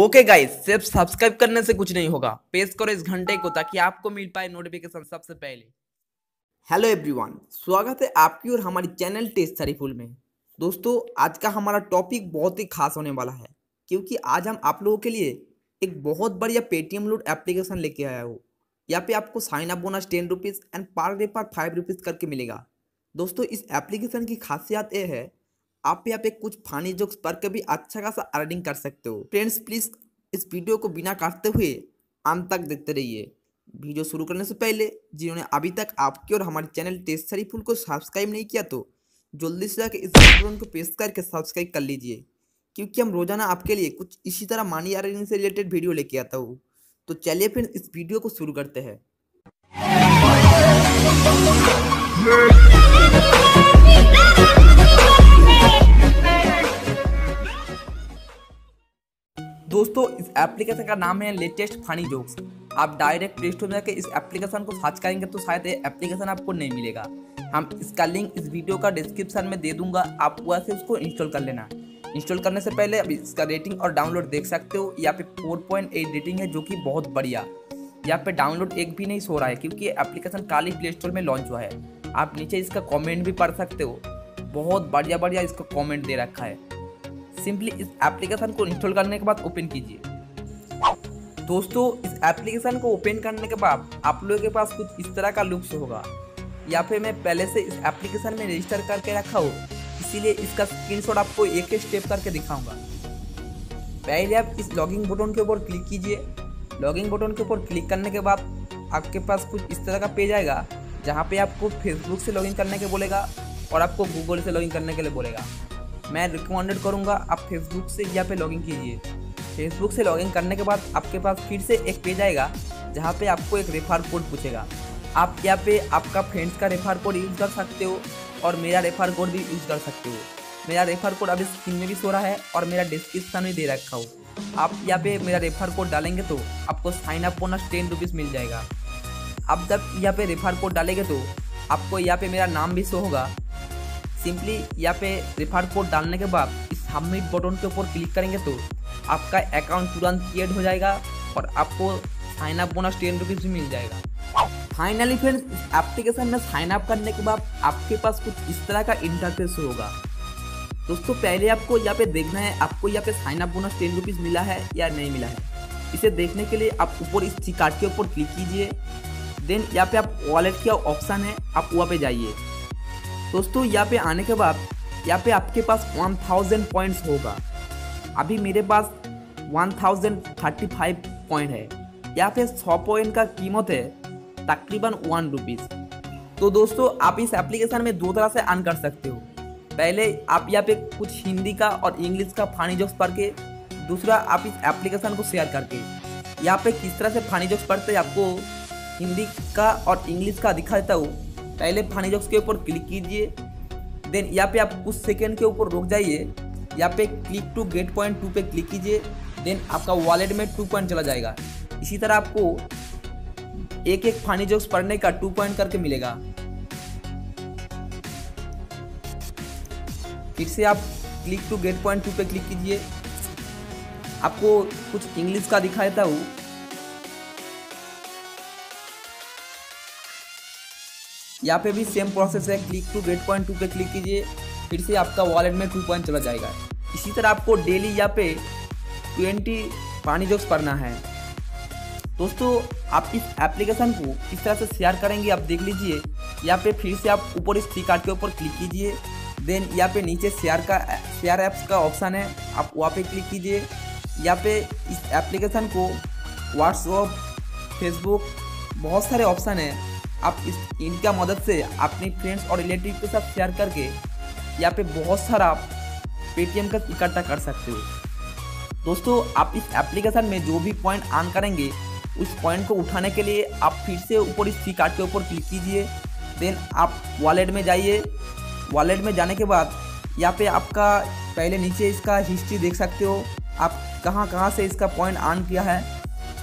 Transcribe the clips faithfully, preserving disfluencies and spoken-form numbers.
Okay guys, सिर्फ subscribe करने से कुछ नहीं होगा, प्रेस करो इस घंटे को ताकि आपको मिल पाए नोटिफिकेशन सबसे पहले। हेलो एवरीवन, स्वागत है आपकी और हमारे चैनल टेस्ट शरीफुल में। दोस्तों, आज का हमारा टॉपिक बहुत ही खास होने वाला है क्योंकि आज हम आप लोगों के लिए एक बहुत बढ़िया पेटीएम लोड एप्लीकेशन लेके आया हूँ। यहाँ पे आपको sign up bonus ten rupees and per day per five rupees करके मिलेगा। दोस्तों, इस एप्लीकेशन की खासियत यह है आप यहाँ पे कुछ फनी जोक्स पर के भी अच्छा खासा अर्निंग कर सकते हो। फ्रेंड्स, प्लीज़ इस वीडियो को बिना काटते हुए अंत तक देखते रहिए। वीडियो शुरू करने से पहले जिन्होंने अभी तक आपके और हमारे चैनल टेस्ट शरीफुल को सब्सक्राइब नहीं किया तो जल्दी से जाकर इस बटन को प्रेस करके सब्सक्राइब कर लीजिए, क्योंकि हम रोजाना आपके लिए कुछ इसी तरह मनी अर्निंग से रिलेटेड वीडियो लेके आता हूँ। तो चलिए फ्रेंड्स, इस वीडियो को शुरू करते हैं। दोस्तों, इस एप्लीकेशन का नाम है लेटेस्ट फनी जोक्स। आप डायरेक्ट प्ले स्टोर में जाकर इस एप्लीकेशन को सर्च करेंगे तो शायद ये एप्लीकेशन आपको नहीं मिलेगा। हम इसका लिंक इस वीडियो का डिस्क्रिप्शन में दे दूंगा, आप वहाँ से इसको इंस्टॉल कर लेना। इंस्टॉल करने से पहले अभी इसका रेटिंग और डाउनलोड देख सकते हो। यहाँ पे फोर पॉइंट एट रेटिंग है जो कि बहुत बढ़िया। यहाँ पे डाउनलोड एक भी नहीं सो रहा है क्योंकि एप्लीकेशन काली प्ले स्टोर में लॉन्च हुआ है। आप नीचे इसका कमेंट भी पढ़ सकते हो, बहुत बढ़िया बढ़िया इसका कमेंट दे रखा है। सिंपली इस एप्लीकेशन को इंस्टॉल करने के बाद ओपन कीजिए। दोस्तों, इस एप्लीकेशन को ओपन करने के बाद आप लोगों के पास कुछ इस तरह का लुक्स होगा। या फिर मैं पहले से इस एप्लीकेशन में रजिस्टर करके रखा हूँ, इसीलिए इसका स्क्रीनशॉट आपको एक एक स्टेप करके दिखाऊंगा। पहले आप इस लॉगिन बटन के ऊपर क्लिक कीजिए। लॉगिन बटन के ऊपर क्लिक करने के बाद आपके पास कुछ इस तरह का पेज आएगा जहाँ पे आपको फेसबुक से लॉगिन करने के बोलेगा और आपको गूगल से लॉगिन करने के लिए बोलेगा। मैं रिकमेंडेड करूँगा आप फेसबुक से यहाँ पे लॉगिन कीजिए। फेसबुक से लॉगिन करने के बाद आपके पास फिर से एक पेज आएगा जहाँ पे आपको एक रेफर कोड पूछेगा। आप यहाँ पे आपका फ्रेंड्स का रेफर कोड यूज़ कर सकते हो और मेरा रेफर कोड भी यूज़ कर सकते हो। मेरा रेफर कोड अभी स्क्रीन में भी सो रहा है और मेरा डिस्क्रिप्शन में दे रखा हो। आप यहाँ पे मेरा रेफर कोड डालेंगे तो आपको sign up bonus ten rupees मिल जाएगा। आप जब यहाँ पे रेफर कोड डालेंगे तो आपको यहाँ पे मेरा नाम भी शो होगा। सिंपली यहाँ पे रेफर कोड डालने के बाद इस सबमिट बटन के ऊपर क्लिक करेंगे तो आपका अकाउंट तुरंत क्रिएट हो जाएगा और आपको sign up bonus ten rupees भी मिल जाएगा। फाइनली फ्रेंड्स, इस एप्लीकेशन में साइन अप करने के बाद आपके पास कुछ इस तरह का इंटरफेस होगा। दोस्तों, पहले आपको यहाँ पे देखना है आपको यहाँ पे sign up bonus ten rupees मिला है या नहीं मिला है। इसे देखने के लिए आप ऊपर इस कार्ड के ऊपर क्लिक कीजिए। देन यहाँ पे आप वॉलेट का ऑप्शन है, आप वहाँ पे जाइए। दोस्तों, यहाँ पे आने के बाद यहाँ पे आपके पास वन थाउजेंड पॉइंट्स होगा। अभी मेरे पास one thousand thirty five point है। यहाँ पे सौ पॉइंट का कीमत है तकरीबन वन रुपीज़। तो दोस्तों, आप इस एप्लीकेशन में दो तरह से अर्न कर सकते हो। पहले आप यहाँ पे कुछ हिंदी का और इंग्लिश का फनी जोक्स पढ़ के, दूसरा आप इस एप्लीकेशन को शेयर करके। यहाँ पे किस तरह से फनी जोक्स पढ़ते आपको हिंदी का और इंग्लिश का दिखा देता हूँ। पहले फनी जोक्स के ऊपर क्लिक कीजिए। देन यहाँ पे आप कुछ सेकेंड के ऊपर रुक जाइए। यहाँ पे click to get point two पे क्लिक कीजिए। देन आपका वॉलेट में टू पॉइंट चला जाएगा। इसी तरह आपको एक एक फनी जोक्स पढ़ने का टू पॉइंट करके मिलेगा। फिर से आप click to get point two पे क्लिक कीजिए। आपको कुछ इंग्लिश का दिखा देता हूँ। यहाँ पे भी सेम प्रोसेस है, click to get point two पे क्लिक कीजिए। फिर से आपका वॉलेट में टू पॉइंट चला जाएगा। इसी तरह आपको डेली यहाँ पे ट्वेंटी फनी जोक्स पढ़ना है। दोस्तों, आप इस एप्लीकेशन को इस तरह से शेयर करेंगे, आप देख लीजिए। यहाँ पे फिर से आप ऊपर इस थ्री कार्ड के ऊपर क्लिक कीजिए। देन यहाँ पे नीचे शेयर का शेयर ऐप्स का ऑप्शन है, आप वहाँ पे क्लिक कीजिए। यहाँ पे इस एप्लीकेशन को व्हाट्सअप, फेसबुक, बहुत सारे ऑप्शन हैं। आप इस इनका मदद से अपने फ्रेंड्स और रिलेटिव के साथ शेयर करके यहाँ पर बहुत सारा आप पेटीएम का इकट्ठा कर सकते हो। दोस्तों, आप इस एप्लीकेशन में जो भी पॉइंट अर्न करेंगे उस पॉइंट को उठाने के लिए आप फिर से ऊपर इस थ्री कार्ड के ऊपर क्लिक कीजिए। देन आप वॉलेट में जाइए। वॉलेट में जाने के बाद यहाँ पे आपका पहले नीचे इसका हिस्ट्री देख सकते हो, आप कहाँ कहाँ से इसका पॉइंट अर्न किया है।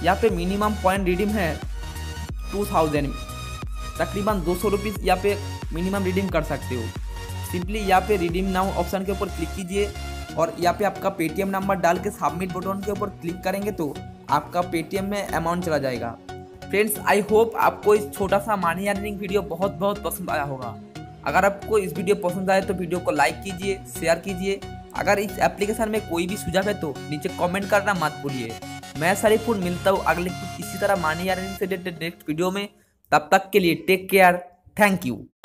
यहाँ पे मिनिमम पॉइंट रिडीम है टू थाउजेंड तकरीबन दो सौ रुपीज़ यहाँ पे मिनिमम रिडीम कर सकते हो। सिंपली यहाँ पे रिडीम नाउ ऑप्शन के ऊपर क्लिक कीजिए और यहाँ पे आपका पेटीएम नंबर डाल के सबमिट बटन के ऊपर क्लिक करेंगे तो आपका पेटीएम में अमाउंट चला जाएगा। फ्रेंड्स, आई होप आपको इस छोटा सा मनी अर्निंग वीडियो बहुत बहुत पसंद आया होगा। अगर आपको इस वीडियो पसंद आए तो वीडियो को लाइक कीजिए, शेयर कीजिए। अगर इस एप्लीकेशन में कोई भी सुझाव है तो नीचे कमेंट करना मत भूलिए। मैं शरीफुल मिलता हूँ अगले इसी तरह मनी अर्निंग से रिलेटेड नेक्स्ट वीडियो में। तब तक के लिए टेक केयर, थैंक यू।